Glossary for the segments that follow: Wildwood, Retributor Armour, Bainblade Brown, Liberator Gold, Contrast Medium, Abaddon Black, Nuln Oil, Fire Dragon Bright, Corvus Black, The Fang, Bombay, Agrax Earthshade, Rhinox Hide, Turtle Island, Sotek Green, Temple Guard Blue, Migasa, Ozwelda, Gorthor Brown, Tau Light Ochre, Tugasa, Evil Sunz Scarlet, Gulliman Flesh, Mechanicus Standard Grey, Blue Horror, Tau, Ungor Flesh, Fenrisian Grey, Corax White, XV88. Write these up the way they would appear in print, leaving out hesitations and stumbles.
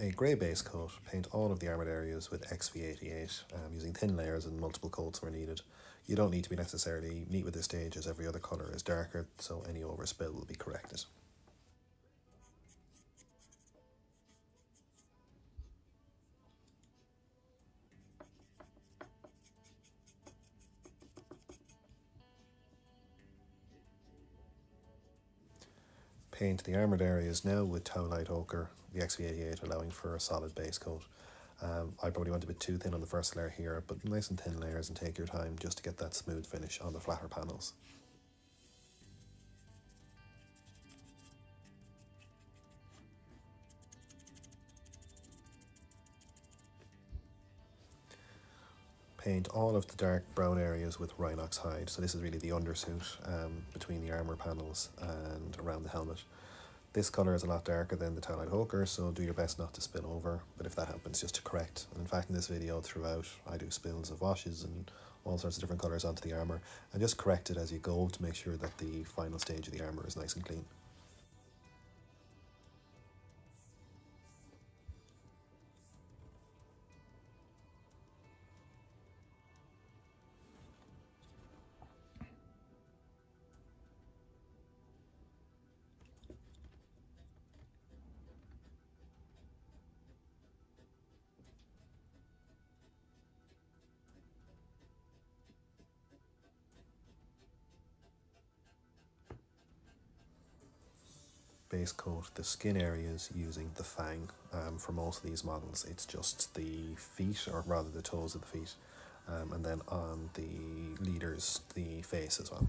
a grey base coat, paint all of the armoured areas with XV88, using thin layers and multiple coats where needed. You don't need to be necessarily neat with this stage, as every other colour is darker, so any overspill will be corrected. Paint the armoured areas now with Tau Light Ochre, the XV88 allowing for a solid base coat. I probably went a bit too thin on the first layer here, but nice and thin layers, and take your time just to get that smooth finish on the flatter panels. Paint all of the dark brown areas with Rhinox Hide. So this is really the undersuit between the armour panels and around the helmet. This colour is a lot darker than the Tau Light Ochre, so do your best not to spill over, but if that happens, just to correct. And in fact, in this video throughout, I do spills of washes and all sorts of different colours onto the armour, and just correct it as you go to make sure that the final stage of the armour is nice and clean. Base coat the skin areas using the Fang. For most of these models it's just the feet, or rather the toes of the feet, and then on the leaders the face as well.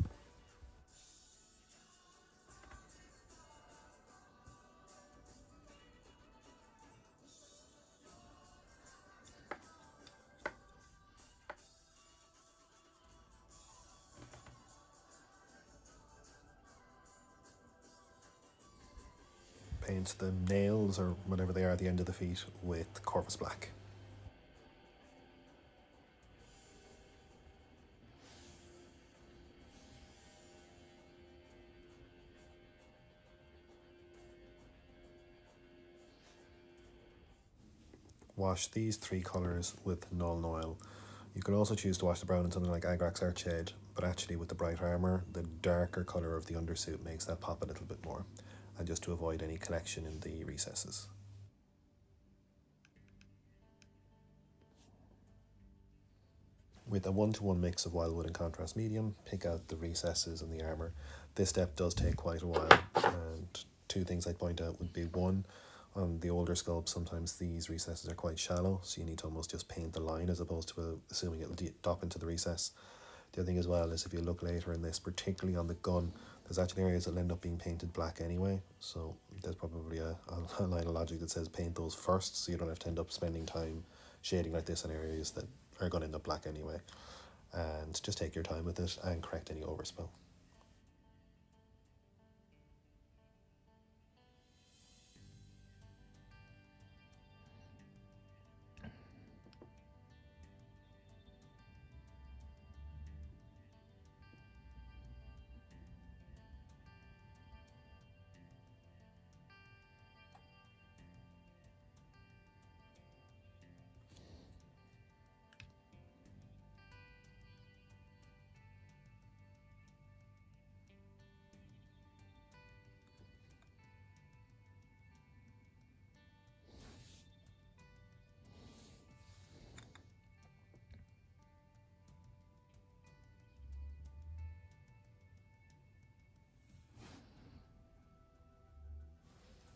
Paint the nails, or whatever they are at the end of the feet, with Corvus Black. Wash these three colours with Nuln Oil. You could also choose to wash the brown in something like Agrax Earthshade, but actually with the bright armour, the darker colour of the undersuit makes that pop a little bit more, and just to avoid any collection in the recesses. With a 1-to-1 mix of Wildwood and Contrast Medium, pick out the recesses and the armour. This step does take quite a while, and two things I'd point out would be, one, on the older sculpts sometimes these recesses are quite shallow, so you need to almost just paint the line as opposed to assuming it'll drop into the recess. The other thing as well is, if you look later in this, particularly on the gun, there's actually areas that'll end up being painted black anyway, so there's probably a line of logic that says paint those first, so you don't have to end up spending time shading like this in areas that are going to end up black anyway. And just take your time with it and correct any overspill.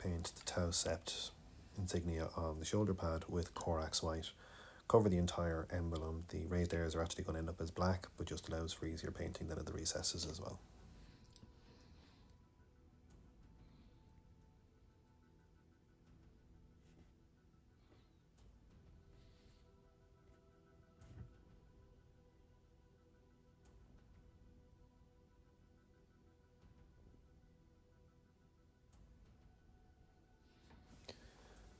Paint the Tau Sept insignia on the shoulder pad with Corax White. Cover the entire emblem. The raised areas are actually going to end up as black, but just allows for easier painting than at the recesses as well.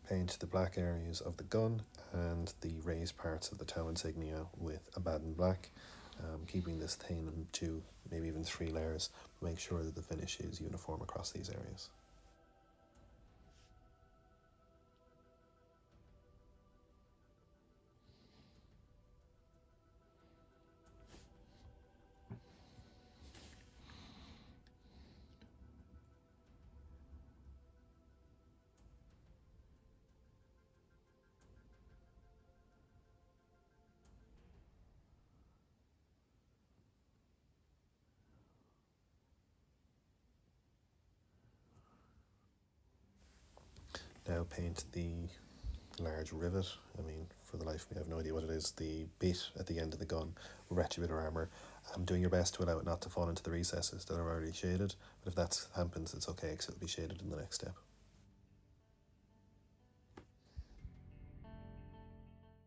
Paint the black areas of the gun and the raised parts of the Tau insignia with Abaddon Black, keeping this thin in 2, maybe even 3 layers. Make sure that the finish is uniform across these areas. now paint the large rivet. I mean, for the life of me, I have no idea what it is. The bit at the end of the gun, Retributor Armour. I'm doing your best to allow it not to fall into the recesses that are already shaded, but if that happens, it's okay because it'll be shaded in the next step.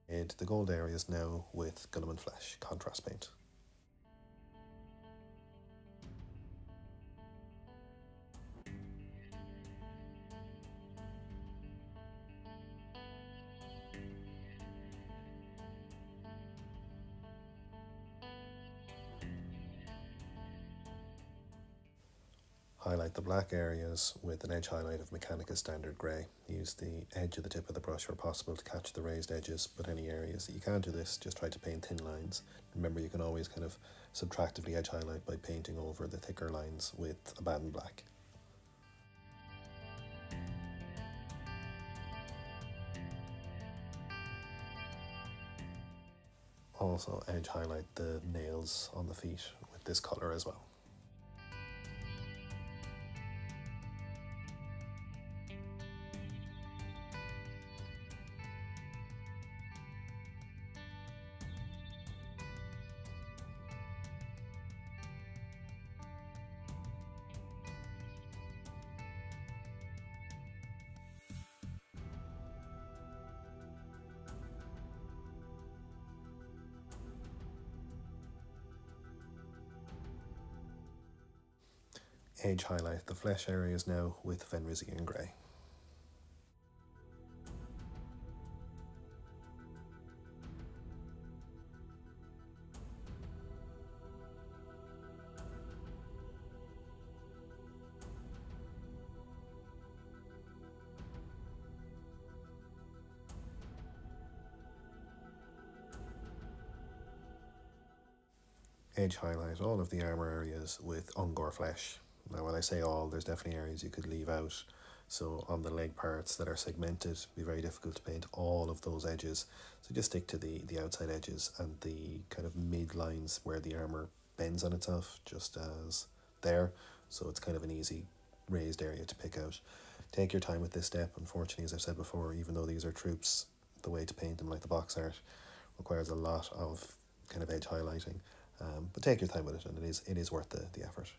And the gold areas now with Gulliman Flesh contrast paint. Highlight the black areas with an edge highlight of Mechanicus Standard Grey. Use the edge of the tip of the brush where possible to catch the raised edges, but any areas that you can't do this, just try to paint thin lines. Remember, you can always kind of subtractively edge highlight by painting over the thicker lines with Abaddon Black. Also edge highlight the nails on the feet with this colour as well. Edge highlight the flesh areas now with Fenrisian Grey. Edge highlight all of the armor areas with Ungor Flesh. Now when I say all, there's definitely areas you could leave out. So on the leg parts that are segmented, it'd be very difficult to paint all of those edges. So just stick to the outside edges and the kind of mid lines where the armour bends on itself, just as there. So it's kind of an easy raised area to pick out. Take your time with this step. Unfortunately, as I've said before, even though these are troops, the way to paint them like the box art requires a lot of kind of edge highlighting. But take your time with it, and it is worth the effort.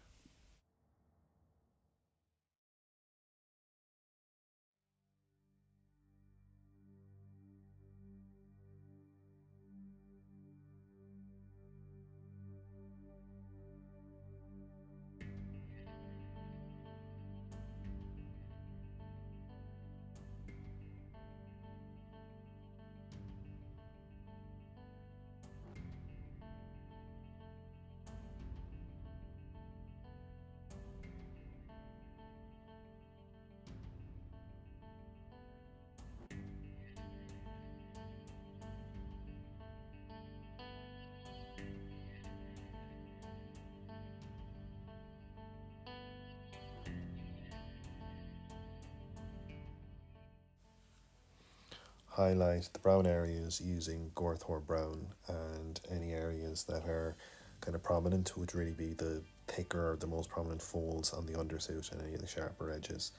Highlight the brown areas using Gorthor Brown, and any areas that are kind of prominent would really be the thicker or the most prominent folds on the undersuit and any of the sharper edges.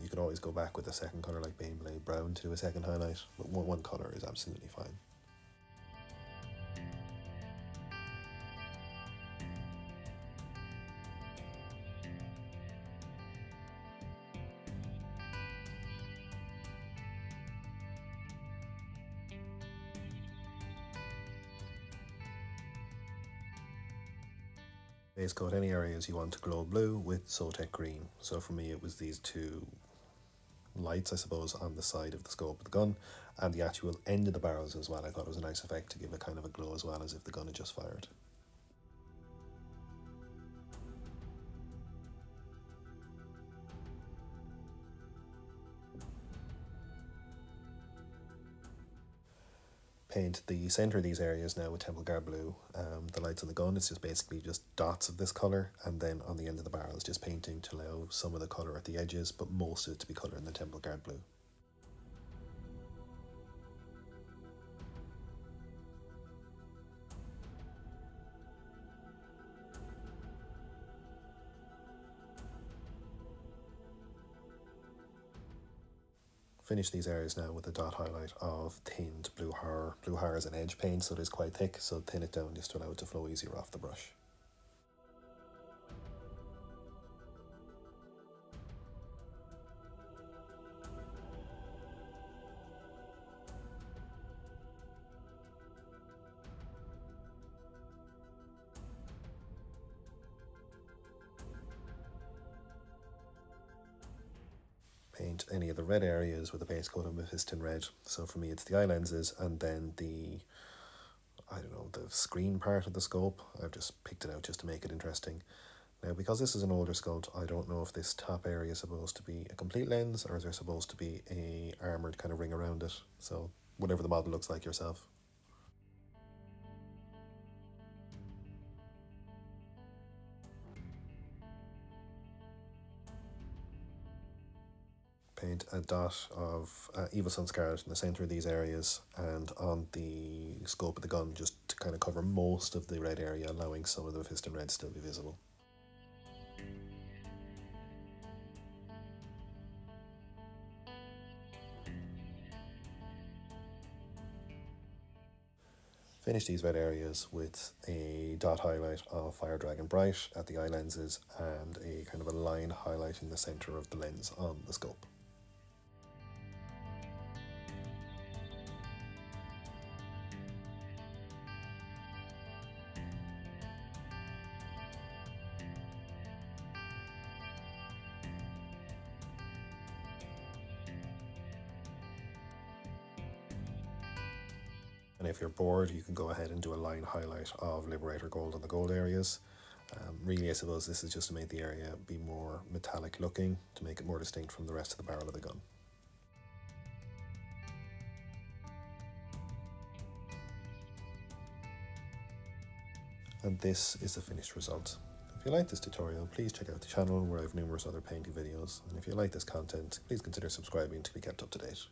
You could always go back with a second colour like Bainblade Brown to do a second highlight, but one colour is absolutely fine. Base coat any areas you want to glow blue with Sotek Green. So for me it was these two lights, I suppose, on the side of the scope of the gun, and the actual end of the barrels as well. I thought it was a nice effect to give it kind of a glow as well, as if the gun had just fired. Paint the centre of these areas now with Temple Guard Blue. The lights on the gun, it's just basically just dots of this colour, and then on the end of the barrel it's just painting to allow some of the colour at the edges, but most of it to be coloured in the Temple Guard Blue. finish these areas now with a dot highlight of thinned Blue Horror. Blue Horror is an edge paint, so it is quite thick, so thin it down just to allow it to flow easier off the brush. Paint any of the red areas with a base coat of Mephiston Red. So for me it's the eye lenses and then the, I don't know, the screen part of the sculpt. I've just picked it out just to make it interesting. Now because this is an older sculpt, I don't know if this top area is supposed to be a complete lens or is there supposed to be a armoured kind of ring around it. So whatever the model looks like yourself. Paint a dot of Evil Sunz Scarlet in the centre of these areas and on the scope of the gun just to kind of cover most of the red area, allowing some of the Mephiston Red still be visible. Finish these red areas with a dot highlight of Fire Dragon Bright at the eye lenses and a kind of a line highlight in the centre of the lens on the scope. And if you're bored, you can go ahead and do a line highlight of Liberator Gold on the gold areas. Really, I suppose this is just to make the area be more metallic looking, to make it more distinct from the rest of the barrel of the gun. And this is the finished result. If you like this tutorial, please check out the channel where I have numerous other painting videos. And if you like this content, please consider subscribing to be kept up to date.